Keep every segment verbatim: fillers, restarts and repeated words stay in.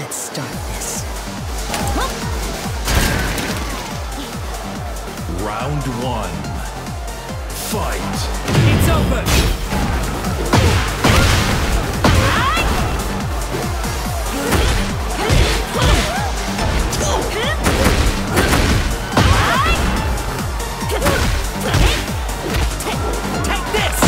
Let's start this. Round one. Fight. It's over. Take this.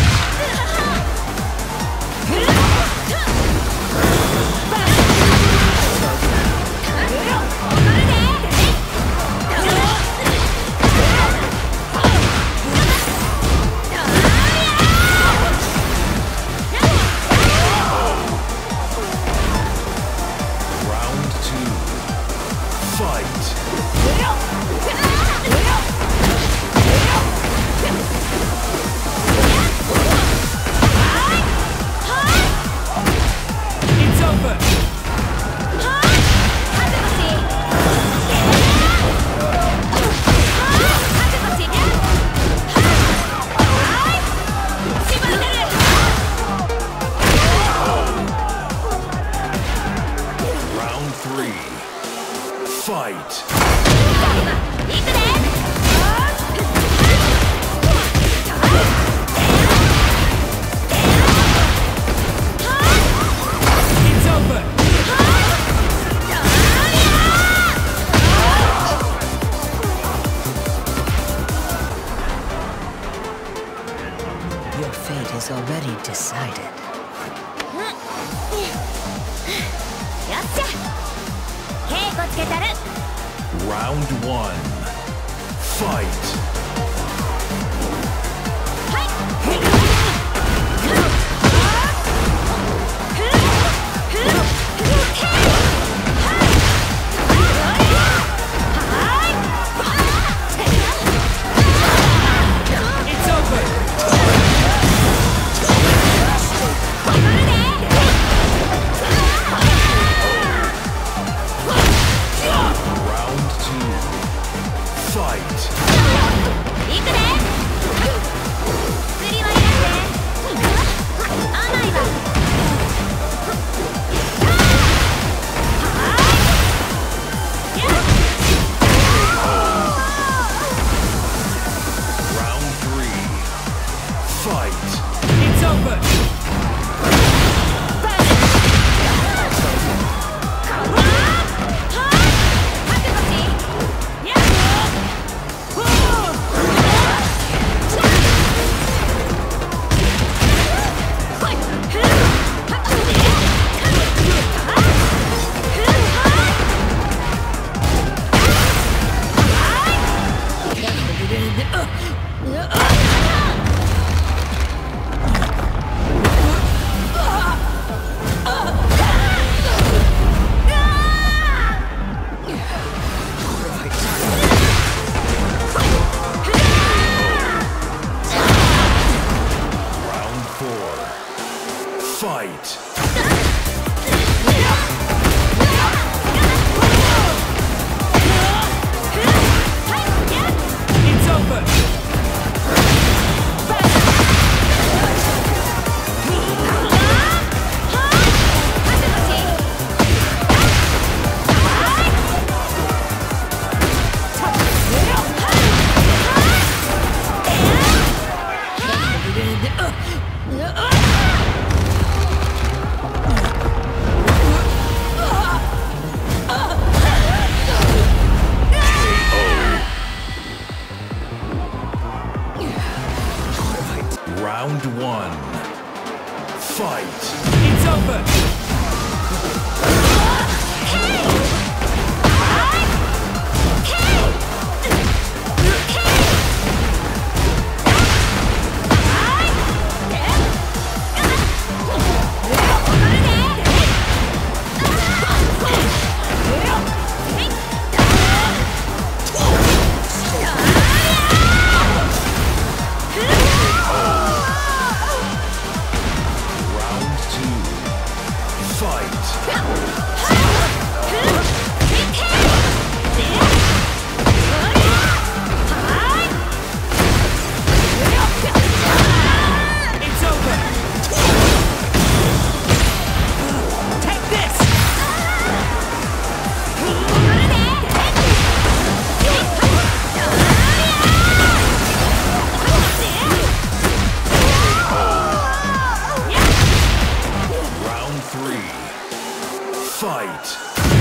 Round one. Fight. ファイト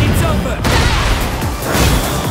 It's over.